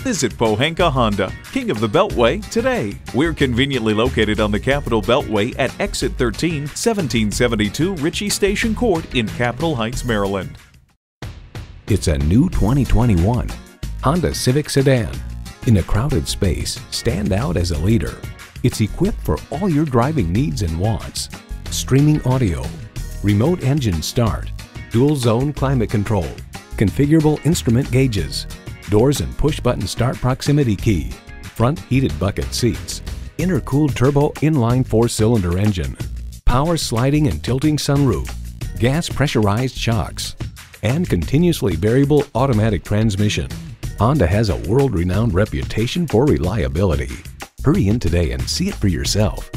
Visit Pohanka Honda, King of the Beltway, today. We're conveniently located on the Capitol Beltway at Exit 13, 1772 Ritchie Station Court in Capitol Heights, Maryland. It's a new 2021 Honda Civic sedan. In a crowded space, stand out as a leader. It's equipped for all your driving needs and wants. Streaming audio, remote engine start, dual zone climate control, configurable instrument gauges, doors and push button start proximity key, front heated bucket seats, intercooled turbo inline 4-cylinder engine, power sliding and tilting sunroof, gas pressurized shocks, and continuously variable automatic transmission. Honda has a world-renowned reputation for reliability. Hurry in today and see it for yourself.